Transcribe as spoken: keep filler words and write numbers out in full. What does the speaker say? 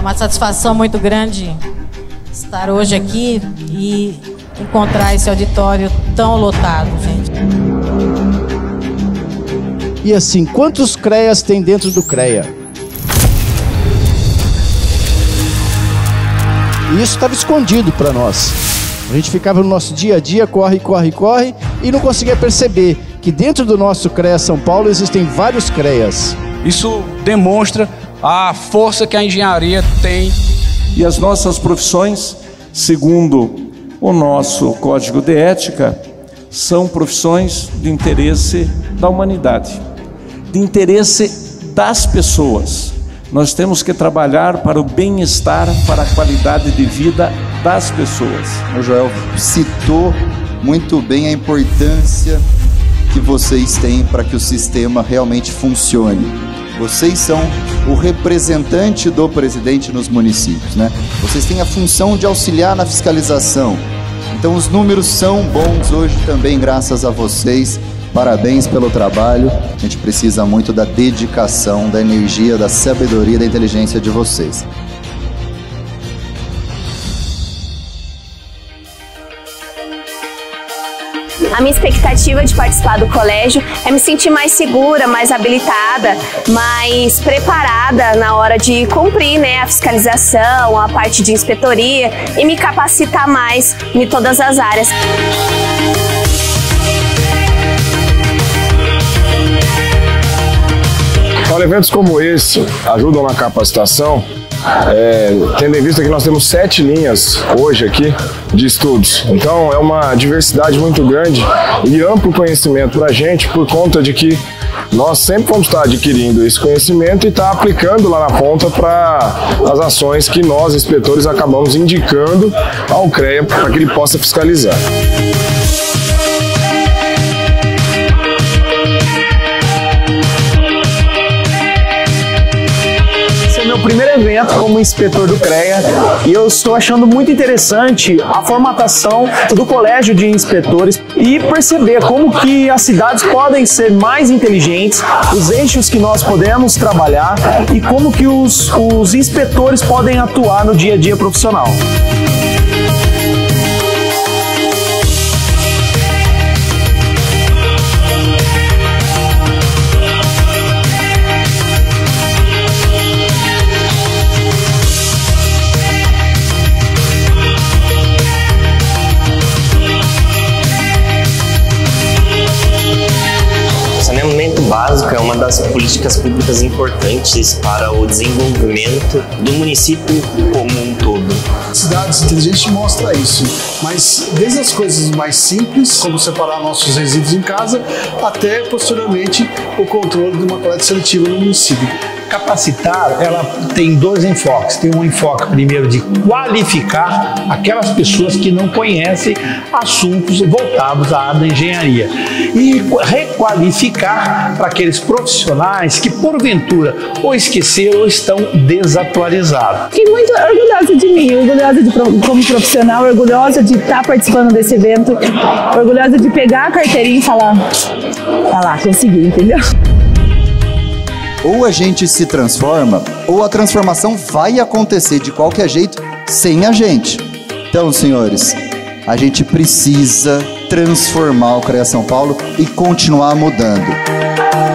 É uma satisfação muito grande estar hoje aqui e encontrar esse auditório tão lotado, gente. E assim, quantos CREAs tem dentro do CREA? E isso estava escondido para nós. A gente ficava no nosso dia a dia, corre, corre, corre, e não conseguia perceber que dentro do nosso CREA São Paulo existem vários CREAs. Isso demonstra a força que a engenharia tem. E as nossas profissões, segundo o nosso Código de Ética, são profissões de interesse da humanidade, de interesse das pessoas. Nós temos que trabalhar para o bem-estar, para a qualidade de vida das pessoas. O Joel citou muito bem a importância que vocês têm para que o sistema realmente funcione. Vocês são o representante do presidente nos municípios, né? Vocês têm a função de auxiliar na fiscalização. Então os números são bons hoje também graças a vocês. Parabéns pelo trabalho. A gente precisa muito da dedicação, da energia, da sabedoria, da inteligência de vocês. A minha expectativa de participar do colégio é me sentir mais segura, mais habilitada, mais preparada na hora de cumprir, né, a fiscalização, a parte de inspetoria e me capacitar mais em todas as áreas. Olha, eventos como esse ajudam na capacitação, é, tendo em vista que nós temos sete linhas hoje aqui de estudos. Então é uma diversidade muito grande e amplo conhecimento para a gente, por conta de que nós sempre vamos estar adquirindo esse conhecimento e estar aplicando lá na ponta para as ações que nós, inspetores, acabamos indicando ao CREA para que ele possa fiscalizar. Primeiro evento como inspetor do CREA e eu estou achando muito interessante a formatação do Colégio de Inspetores e perceber como que as cidades podem ser mais inteligentes, os eixos que nós podemos trabalhar e como que os, os inspetores podem atuar no dia a dia profissional. Básico é uma das políticas públicas importantes para o desenvolvimento do município como um todo. Cidades inteligentes mostra isso, mas desde as coisas mais simples, como separar nossos resíduos em casa, até posteriormente o controle de uma coleta seletiva no município. Capacitar, ela tem dois enfoques. Tem um enfoque primeiro de qualificar aquelas pessoas que não conhecem assuntos voltados à área da engenharia e requalificar para aqueles profissionais que porventura ou esqueceram ou estão desatualizados. Fiquei muito orgulhosa de mim, orgulhosa de, como profissional, orgulhosa de estar participando desse evento, orgulhosa de pegar a carteirinha e falar, tá lá, consegui, entendeu? Ou a gente se transforma, ou a transformação vai acontecer de qualquer jeito sem a gente. Então, senhores, a gente precisa transformar o CREA São Paulo e continuar mudando.